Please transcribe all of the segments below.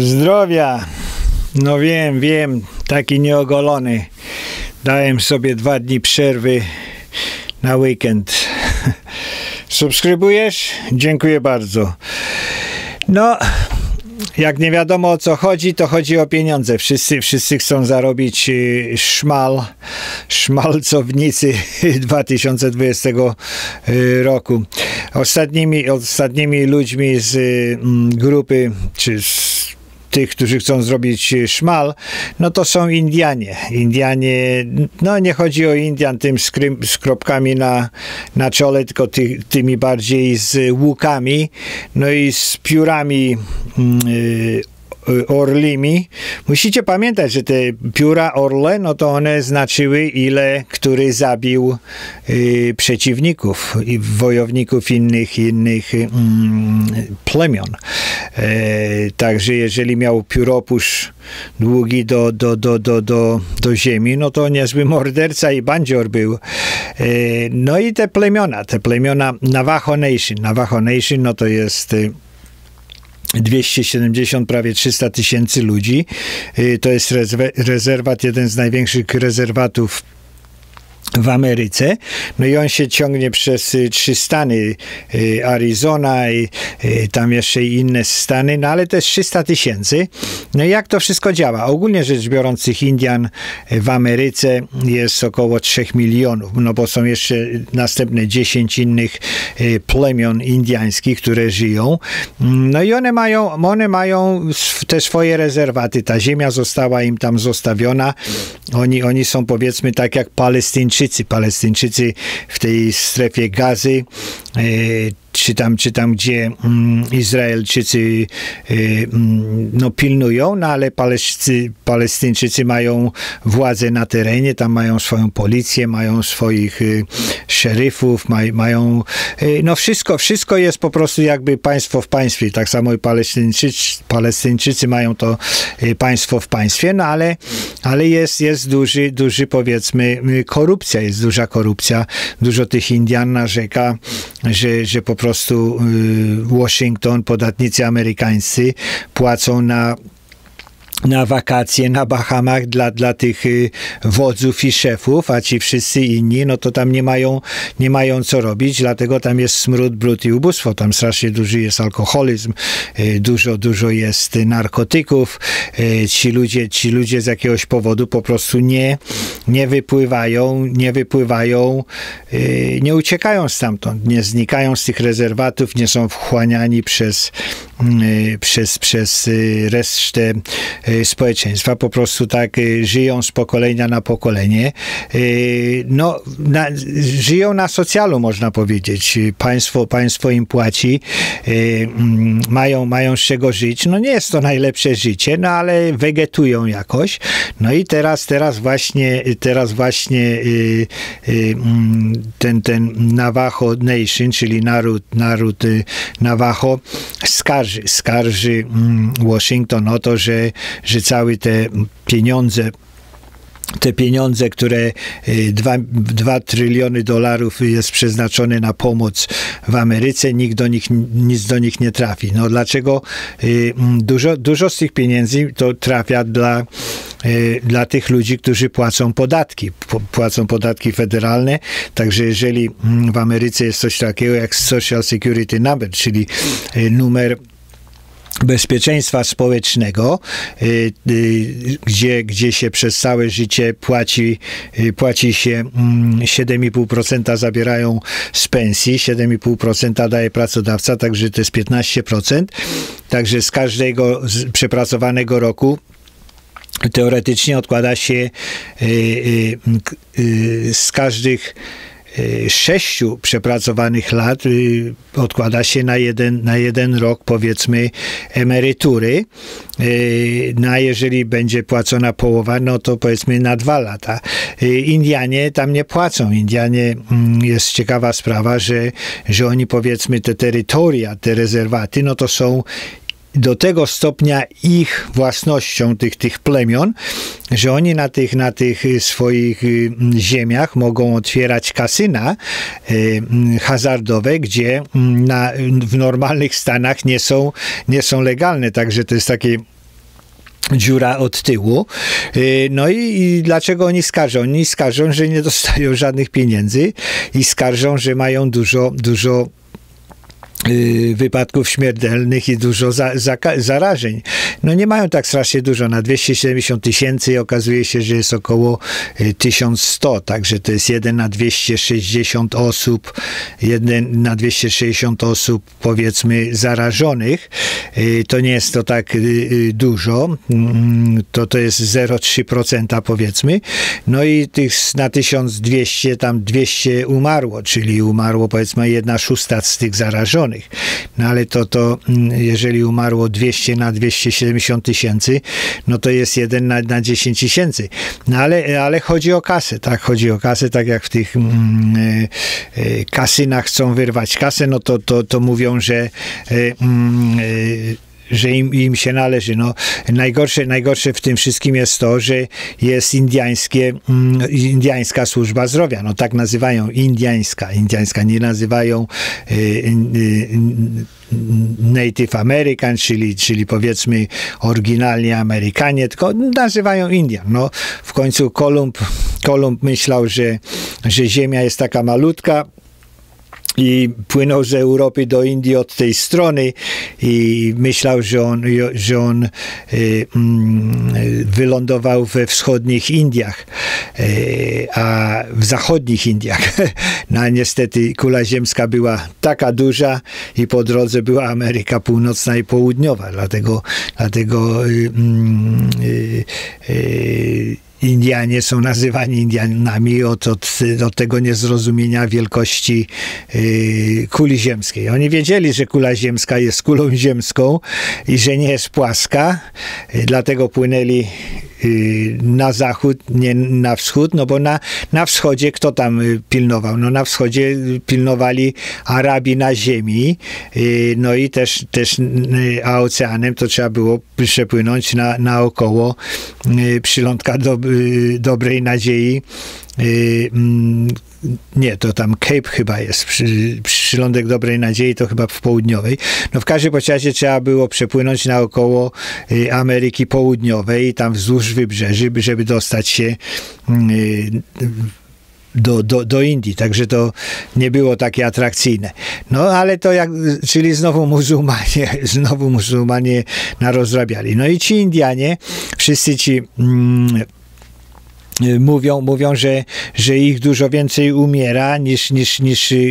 Zdrowia! No wiem, taki nieogolony. Dałem sobie 2 dni przerwy na weekend. Subskrybujesz? Dziękuję bardzo. No, jak nie wiadomo o co chodzi, to chodzi o pieniądze. Wszyscy chcą zarobić szmalcownicy 2020 roku. Ostatnimi ludźmi z grupy, czy z tych, którzy chcą zrobić szmal, no to są Indianie. Indianie, no nie chodzi o Indian tym z kropkami na czole, tylko tymi bardziej z łukami, no i z piórami orlimi. Musicie pamiętać, że te pióra orle, no to one znaczyły, ile który zabił przeciwników i wojowników innych plemion. Także jeżeli miał pióropusz długi do ziemi, no to niezły morderca i bandzior był. No i te plemiona Navajo Nation. Navajo Nation, no to jest 270, prawie 300 tysięcy ludzi. To jest rezerwat, jeden z największych rezerwatów w Ameryce. No i on się ciągnie przez 3 stany. Arizona i tam jeszcze inne stany, no ale to jest 300 tysięcy. No i jak to wszystko działa? Ogólnie rzecz biorąc tych Indian w Ameryce jest około 3 milionów, no bo są jeszcze następne 10 innych plemion indiańskich, które żyją. No i one mają te swoje rezerwaty. Ta ziemia została im tam zostawiona. Oni są, powiedzmy, tak jak Palestyńczycy w tej strefie Gazy, czy tam gdzie Izraelczycy no, pilnują, no ale Palestyńczycy mają władzę na terenie, tam mają swoją policję, mają swoich szeryfów, mają no wszystko jest po prostu jakby państwo w państwie, tak samo i Palestyńczycy mają to państwo w państwie, no ale jest duży, powiedzmy, korupcja, jest duża korupcja, dużo tych Indian narzeka, że po prostu Waszyngton, podatnicy amerykańscy płacą na wakacje na Bahamach dla tych wodzów i szefów, a ci wszyscy inni, no to tam nie mają co robić, dlatego tam jest smród, brud i ubóstwo, tam strasznie duży jest alkoholizm, dużo jest narkotyków, ci ludzie z jakiegoś powodu po prostu nie wypływają, nie uciekają stamtąd, nie znikają z tych rezerwatów, nie są wchłaniani przez resztę społeczeństwa, po prostu tak żyją z pokolenia na pokolenie. No, żyją na socjalu, można powiedzieć. Państwo im płaci, mają z czego żyć. No nie jest to najlepsze życie, no ale wegetują jakoś. No i teraz właśnie ten Navajo Nation, czyli naród Navajo, skarży Waszyngton o to, że całe te pieniądze, które 2 tryliony dolarów jest przeznaczone na pomoc w Ameryce, nic do nich nie trafi. No dlaczego dużo z tych pieniędzy to trafia dla tych ludzi, którzy płacą podatki federalne, także jeżeli w Ameryce jest coś takiego jak Social Security Number, czyli numer bezpieczeństwa społecznego, gdzie się przez całe życie płaci się 7,5% zabierają z pensji, 7,5% daje pracodawca, także to jest 15%, także z każdego przepracowanego roku teoretycznie odkłada się z każdych 6 przepracowanych lat odkłada się na jeden rok, powiedzmy, emerytury. A jeżeli będzie płacona połowa, no to powiedzmy na 2 lata. Indianie tam nie płacą. Indianie, jest ciekawa sprawa, że oni, powiedzmy, te terytoria, te rezerwaty, no to są do tego stopnia ich własnością, tych plemion, że oni na tych swoich ziemiach mogą otwierać kasyna hazardowe, gdzie w normalnych stanach nie są legalne. Także to jest takie dziura od tyłu. No i dlaczego oni skarżą? Oni skarżą, że nie dostają żadnych pieniędzy i skarżą, że mają dużo wypadków śmiertelnych i dużo zarażeń. No nie mają tak strasznie dużo, na 270 000 okazuje się, że jest około 1100, także to jest 1 na 260 osób, 1 na 260 osób powiedzmy zarażonych. To nie jest to tak dużo, to jest 0,3% powiedzmy. No i tych na 1200 tam 200 umarło, czyli umarło powiedzmy 1/6 z tych zarażonych. No ale to jeżeli umarło 200 na 270 000, no to jest 1 na 10 000. No ale chodzi o kasę, tak? Chodzi o kasę, tak jak w tych kasynach chcą wyrwać kasę, no to mówią, że im się należy. No, najgorsze w tym wszystkim jest to, że jest indiańska służba zdrowia. No tak nazywają, indiańska. Nie nazywają Native American, czyli powiedzmy oryginalnie Amerykanie, tylko nazywają Indian. No, w końcu Kolumb myślał, że ziemia jest taka malutka, i płynął z Europy do Indii od tej strony i myślał, że on wylądował we wschodnich Indiach, a w zachodnich Indiach. No niestety kula ziemska była taka duża i po drodze była Ameryka Północna i Południowa, dlatego Indianie są nazywani Indianami od tego niezrozumienia wielkości kuli ziemskiej. Oni wiedzieli, że kula ziemska jest kulą ziemską i że nie jest płaska, dlatego płynęli na zachód, nie na wschód, no bo na wschodzie kto tam pilnował? No na wschodzie pilnowali Arabi na ziemi, no i też a oceanem to trzeba było przepłynąć naokoło przylądka Dobrej Nadziei. Nie, to tam Cape chyba jest, przylądek Dobrej Nadziei, to chyba w południowej. No w każdym razie trzeba było przepłynąć naokoło Ameryki Południowej, tam wzdłuż wybrzeży, żeby dostać się do Indii, także to nie było takie atrakcyjne. No ale to czyli znowu muzułmanie narozrabiali. No i ci Indianie, wszyscy ci mówią, że ich dużo więcej umiera niż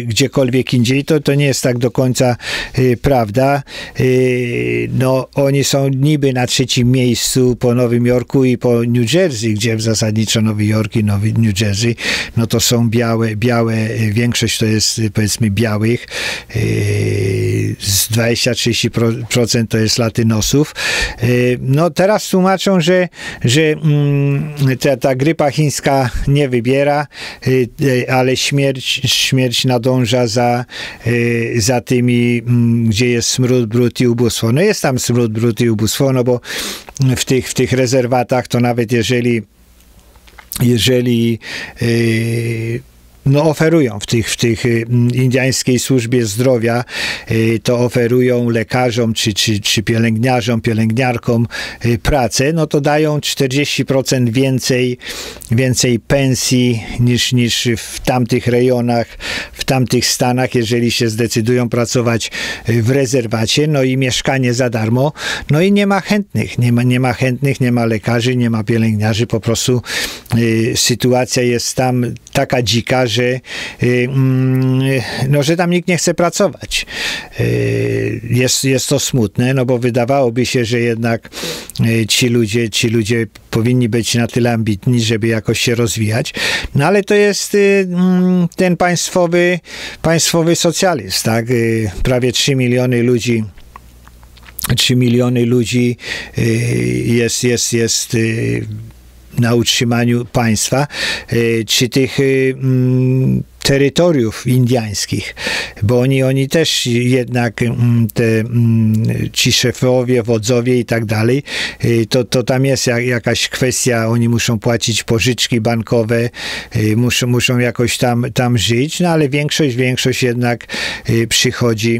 gdziekolwiek indziej. To nie jest tak do końca prawda. No, oni są niby na 3. miejscu po Nowym Jorku i po New Jersey, gdzie zasadniczo Nowy Jork i New Jersey, no to są białe, większość to jest powiedzmy białych, z 20-30% to jest latynosów. No teraz tłumaczą, że ta grypa chińska nie wybiera, ale śmierć nadąża za tymi, gdzie jest smród, brud i ubóstwo. No jest tam smród, brud i ubóstwo, no bo w tych rezerwatach to nawet jeżeli no oferują w tych indiańskiej służbie zdrowia, to oferują lekarzom czy pielęgniarzom, pielęgniarkom pracę, no to dają 40% więcej pensji niż w tamtych rejonach, w tamtych stanach, jeżeli się zdecydują pracować w rezerwacie, no i mieszkanie za darmo, no i nie ma chętnych, nie ma lekarzy, nie ma pielęgniarzy, po prostu sytuacja jest tam taka dzika, że tam nikt nie chce pracować. Jest to smutne, no bo wydawałoby się, że jednak ci ludzie powinni być na tyle ambitni, żeby jakoś się rozwijać. No ale to jest ten państwowy socjalizm, tak? Prawie 3 miliony ludzi jest na utrzymaniu państwa. Czy tych terytoriów indiańskich, bo oni też jednak, ci szefowie, wodzowie i tak dalej, to tam jest jakaś kwestia, oni muszą płacić pożyczki bankowe, muszą jakoś tam żyć, no ale większość jednak przychodzi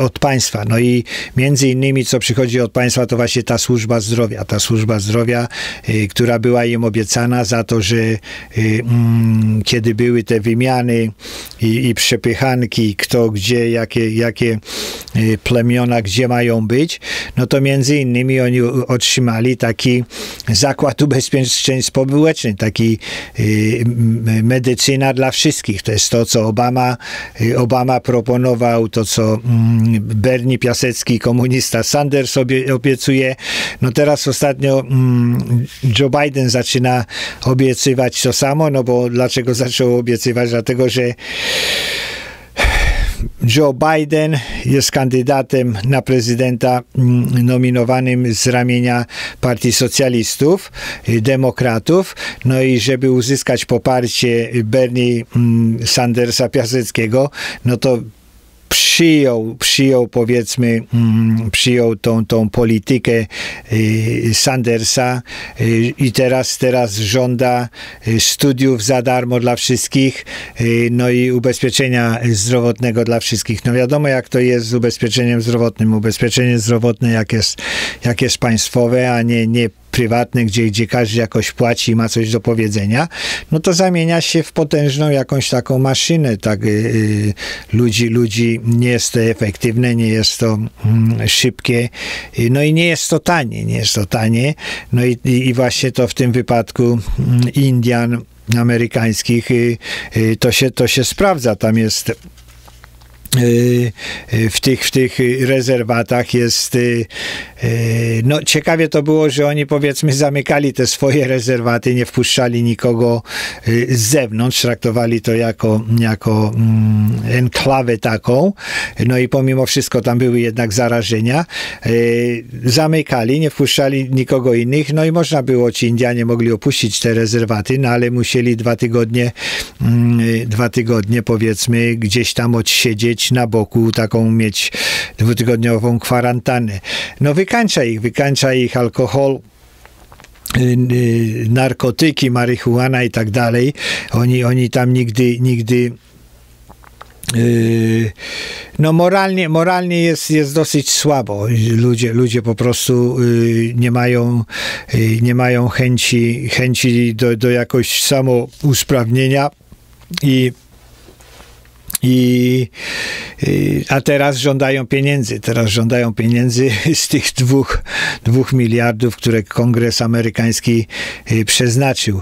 od państwa. No i między innymi, co przychodzi od państwa, to właśnie ta służba zdrowia, która była im obiecana za to, że kiedy były te wymiany i przepychanki, kto gdzie, jakie plemiona gdzie mają być, no to między innymi oni otrzymali taki zakład ubezpieczeń społecznych, taki medycyna dla wszystkich. To jest to, co Obama proponował, to co Bernie, Piasecki, komunista Sanders obiecuje. No teraz ostatnio Joe Biden zaczyna obiecywać to samo, no bo dlaczego zaczął obiecywać? Dlatego, że Joe Biden jest kandydatem na prezydenta nominowanym z ramienia partii socjalistów, demokratów, no i żeby uzyskać poparcie Bernie Sandersa, Piaseckiego, no to przyjął tą politykę Sandersa i teraz żąda studiów za darmo dla wszystkich, no i ubezpieczenia zdrowotnego dla wszystkich. No wiadomo, jak to jest z ubezpieczeniem zdrowotnym. Ubezpieczenie zdrowotne, jak jest państwowe, a nie prywatny, gdzie każdy jakoś płaci i ma coś do powiedzenia, no to zamienia się w potężną jakąś taką maszynę, tak, ludzi, nie jest to efektywne, nie jest to szybkie, no i nie jest to tanie, no i właśnie to w tym wypadku Indian amerykańskich to się sprawdza. Tam jest w tych rezerwatach jest, no ciekawie to było, że oni, powiedzmy, zamykali te swoje rezerwaty, nie wpuszczali nikogo z zewnątrz, traktowali to jako enklawę taką, no i pomimo wszystko tam były jednak zarażenia, zamykali, nie wpuszczali nikogo innych, no i można było, ci Indianie mogli opuścić te rezerwaty, no ale musieli dwa tygodnie powiedzmy gdzieś tam odsiedzieć na boku, taką mieć dwutygodniową kwarantannę. No wykańcza ich alkohol, narkotyki, marihuana i tak dalej. Oni tam nigdy no moralnie jest dosyć słabo. Ludzie po prostu nie mają chęci do jakoś samousprawnienia a teraz żądają pieniędzy. Teraz żądają pieniędzy z tych 2 miliardów, które Kongres amerykański przeznaczył.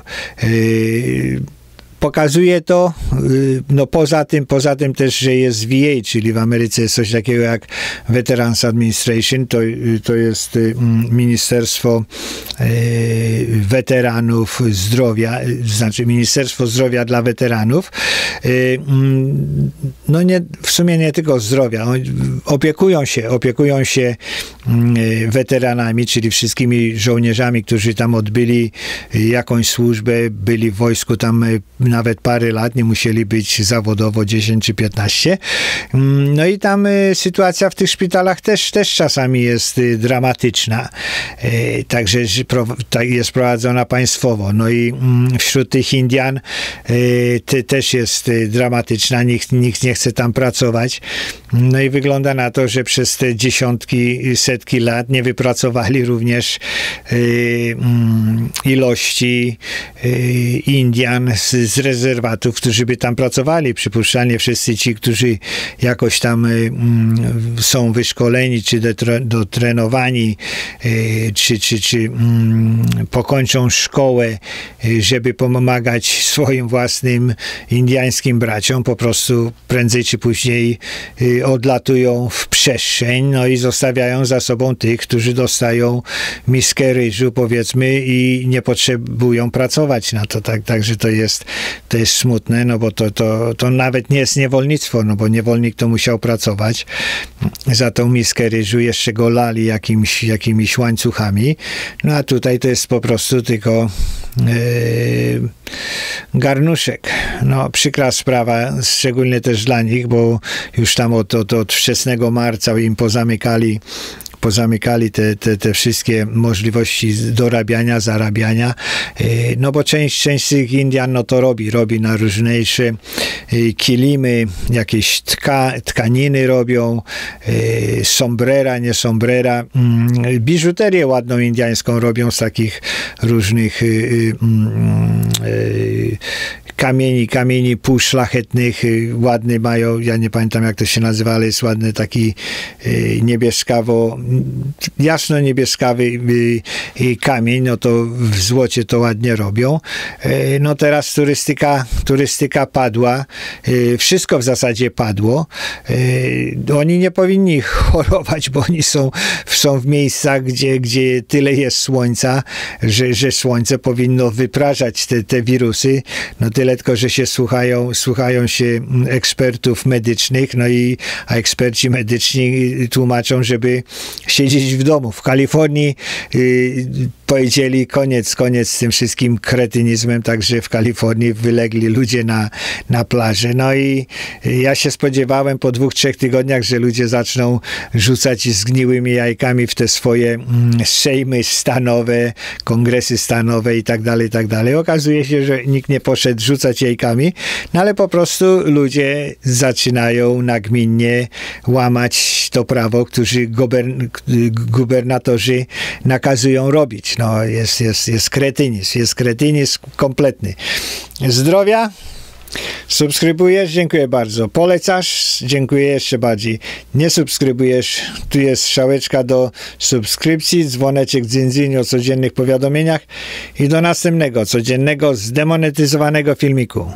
Pokazuje to, no poza tym też, że jest VA, czyli w Ameryce jest coś takiego jak Veterans Administration, to jest Ministerstwo Weteranów Zdrowia, znaczy Ministerstwo Zdrowia dla Weteranów. No nie, w sumie nie tylko zdrowia, opiekują się weteranami, czyli wszystkimi żołnierzami, którzy tam odbyli jakąś służbę, byli w wojsku tam nawet parę lat, nie musieli być zawodowo 10 czy 15. No i tam sytuacja w tych szpitalach też czasami jest dramatyczna. Także jest prowadzona państwowo. No i wśród tych Indian też jest dramatyczna. Nikt nie chce tam pracować. No i wygląda na to, że przez te dziesiątki, setki lat nie wypracowali również ilości Indian z rezerwatów, którzy by tam pracowali. Przypuszczalnie wszyscy ci, którzy jakoś tam są wyszkoleni, czy dotrenowani, pokończą szkołę, żeby pomagać swoim własnym indiańskim braciom, po prostu prędzej czy później odlatują w przestrzeń, no i zostawiają za sobą tych, którzy dostają miskę ryżu, powiedzmy, i nie potrzebują pracować na to. Także to jest to jest smutne, no bo to nawet nie jest niewolnictwo, no bo niewolnik to musiał pracować. Za tą miskę ryżu jeszcze go lali jakimiś łańcuchami. No a tutaj to jest po prostu tylko garnuszek. No przykra sprawa, szczególnie też dla nich, bo już tam od wczesnego marca im pozamykali te wszystkie możliwości dorabiania, zarabiania, no bo część tych Indian no to robi na różniejsze kilimy, jakieś tkaniny robią, sombrera, nie sombrera, biżuterię ładną indiańską robią z takich różnych kamieni półszlachetnych, ładny mają, ja nie pamiętam jak to się nazywa, ale jest ładny taki jasno niebieskawy kamień, no to w złocie to ładnie robią. No teraz turystyka padła, wszystko w zasadzie padło. Oni nie powinni chorować, bo oni są w miejscach, gdzie tyle jest słońca, że słońce powinno wyprażać te wirusy. No tyle tylko, że się słuchają się ekspertów medycznych, no i eksperci medyczni tłumaczą, żeby siedzieć w domu. W Kalifornii powiedzieli koniec z tym wszystkim kretynizmem, także w Kalifornii wylegli ludzie na plaży. No i ja się spodziewałem po 2-3 tygodniach, że ludzie zaczną rzucać zgniłymi jajkami w te swoje sejmy stanowe, kongresy stanowe i tak dalej. Okazuje się, że nikt nie poszedł rzucać jajkami, no ale po prostu ludzie zaczynają nagminnie łamać to prawo, którzy gubernatorzy nakazują robić. No, jest kretynizm kompletny. Zdrowia? Subskrybujesz? Dziękuję bardzo. Polecasz? Dziękuję jeszcze bardziej. Nie subskrybujesz? Tu jest strzałeczka do subskrypcji, dzwoneczek dzyń o codziennych powiadomieniach i do następnego, codziennego, zdemonetyzowanego filmiku.